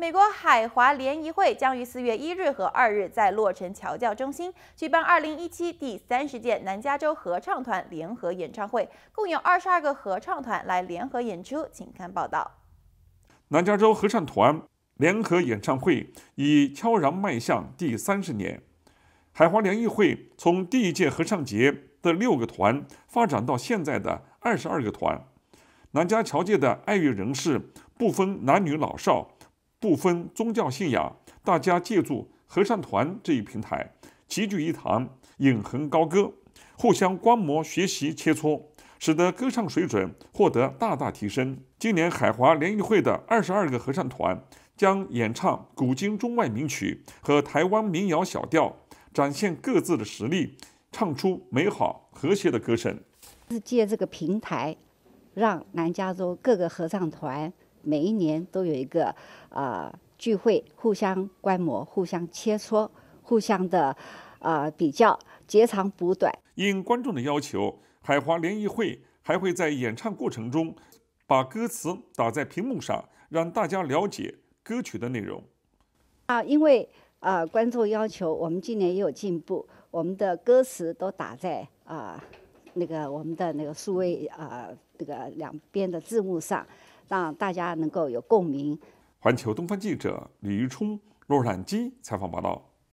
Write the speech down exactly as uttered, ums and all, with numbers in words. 美国海华联谊会将于四月一日和二日在洛城侨教中心举办二零一七第三十届南加州合唱团联合演唱会，共有二十二个合唱团来联合演出。请看报道。南加州合唱团联合演唱会已悄然迈向第三十年。海华联谊会从第一届合唱节的六个团发展到现在的二十二个团。南加侨界的爱乐人士不分男女老少。 不分宗教信仰，大家借助合唱团这一平台齐聚一堂，引吭高歌，互相观摩、学习、切磋，使得歌唱水准获得大大提升。今年海华联谊会的二十二个合唱团将演唱古今中外名曲和台湾民谣小调，展现各自的实力，唱出美好和谐的歌声。是借这个平台，让南加州各个合唱团。 每一年都有一个啊、呃、聚会，互相观摩、互相切磋、互相的啊、呃、比较，截长补短。应观众的要求，海华联谊会还会在演唱过程中把歌词打在屏幕上，让大家了解歌曲的内容。啊，因为啊、呃、观众要求，我们今年也有进步，我们的歌词都打在啊、呃、那个我们的那个数位啊、呃、这个两边的字幕上。 让大家能够有共鸣。环球东方记者李于冲、洛杉矶采访报道。